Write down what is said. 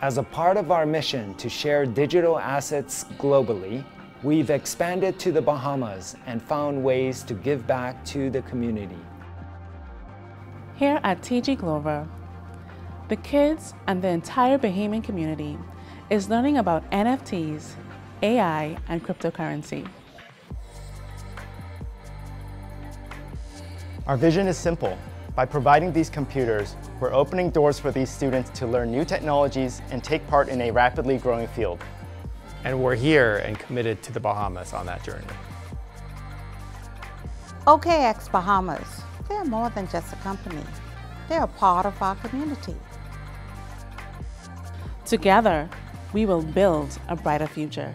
As a part of our mission to share digital assets globally, we've expanded to the Bahamas and found ways to give back to the community. Here at T.G. Glover, the kids and the entire Bahamian community is learning about NFTs, AI, and cryptocurrency. Our vision is simple. By providing these computers, we're opening doors for these students to learn new technologies and take part in a rapidly growing field. And we're here and committed to the Bahamas on that journey. OKX Bahamas, they're more than just a company. They're a part of our community. Together, we will build a brighter future.